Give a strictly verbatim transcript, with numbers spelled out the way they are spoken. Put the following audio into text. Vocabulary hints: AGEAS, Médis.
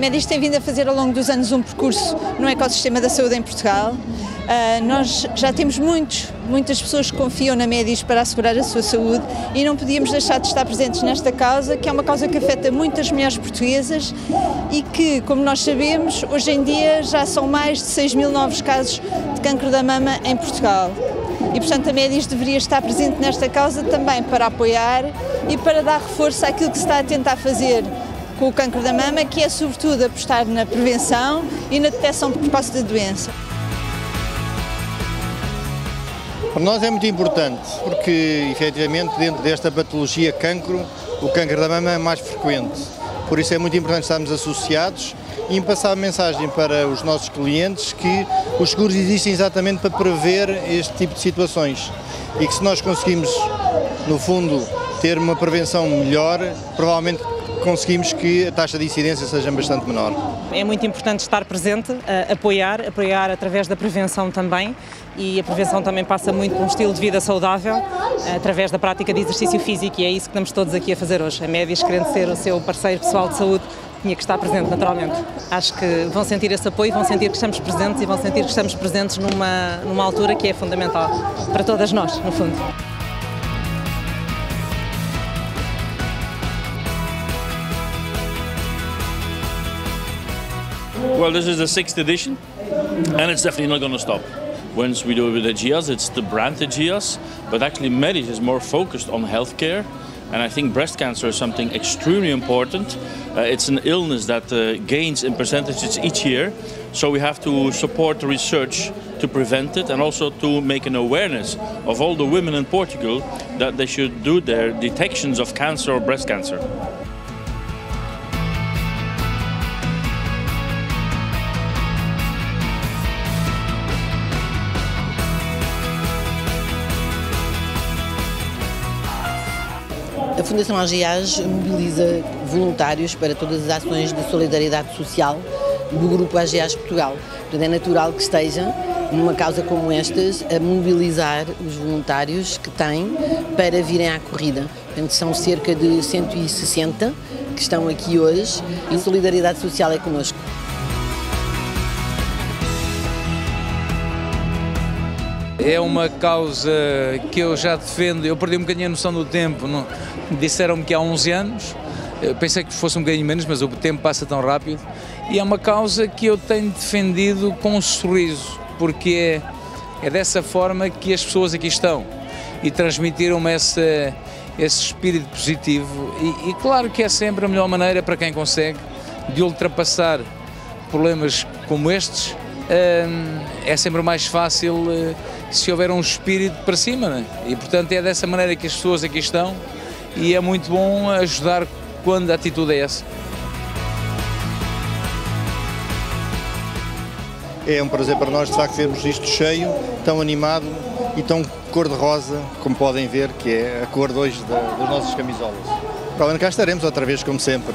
Médis tem vindo a fazer ao longo dos anos um percurso no ecossistema da saúde em Portugal. Uh, nós já temos muitos, muitas pessoas que confiam na Médis para assegurar a sua saúde e não podíamos deixar de estar presentes nesta causa, que é uma causa que afeta muitas mulheres portuguesas e que, como nós sabemos, hoje em dia já são mais de seis mil novos casos de cancro da mama em Portugal. E, portanto, a Médis deveria estar presente nesta causa também para apoiar e para dar reforço àquilo que se está a tentar fazer com o cancro da mama, que é, sobretudo, apostar na prevenção e na detecção precoce da doença. Para nós é muito importante, porque, efetivamente, dentro desta patologia cancro, o cancro da mama é mais frequente. Por isso é muito importante estarmos associados e passar a mensagem para os nossos clientes que os seguros existem exatamente para prever este tipo de situações e que se nós conseguimos, no fundo, ter uma prevenção melhor, provavelmente conseguimos que a taxa de incidência seja bastante menor. É muito importante estar presente, apoiar, apoiar através da prevenção também, e a prevenção também passa muito por um estilo de vida saudável, através da prática de exercício físico, e é isso que estamos todos aqui a fazer hoje. A Médis, querendo ser o seu parceiro pessoal de saúde, tinha que estar presente naturalmente. Acho que vão sentir esse apoio, vão sentir que estamos presentes e vão sentir que estamos presentes numa, numa altura que é fundamental para todas nós, no fundo. Well, this is the sixth edition, and it's definitely not going to stop. Once we do it with AGEAS, it's the brand AGEAS, but actually Médis is more focused on healthcare, and I think breast cancer is something extremely important. Uh, it's an illness that uh, gains in percentages each year, so we have to support the research to prevent it and also to make an awareness of all the women in Portugal that they should do their detections of cancer or breast cancer. A Fundação AGEAS mobiliza voluntários para todas as ações de solidariedade social do grupo AGEAS Portugal. Portanto, é natural que esteja, numa causa como estas, a mobilizar os voluntários que têm para virem à corrida. Portanto, são cerca de cento e sessenta que estão aqui hoje e solidariedade social é connosco. É uma causa que eu já defendo, eu perdi um bocadinho a noção do tempo, disseram-me que há onze anos, eu pensei que fosse um bocadinho menos, mas o tempo passa tão rápido, e é uma causa que eu tenho defendido com um sorriso, porque é, é dessa forma que as pessoas aqui estão, e transmitiram-me esse, esse espírito positivo, e, e claro que é sempre a melhor maneira para quem consegue de ultrapassar problemas como estes. É sempre mais fácil se houver um espírito para cima, né? E portanto é dessa maneira que as pessoas aqui estão e é muito bom ajudar quando a atitude é essa. É um prazer para nós de facto vermos isto cheio, tão animado e tão cor-de-rosa, como podem ver, que é a cor de hoje da, das nossas camisolas. Para o ano cá estaremos outra vez, como sempre.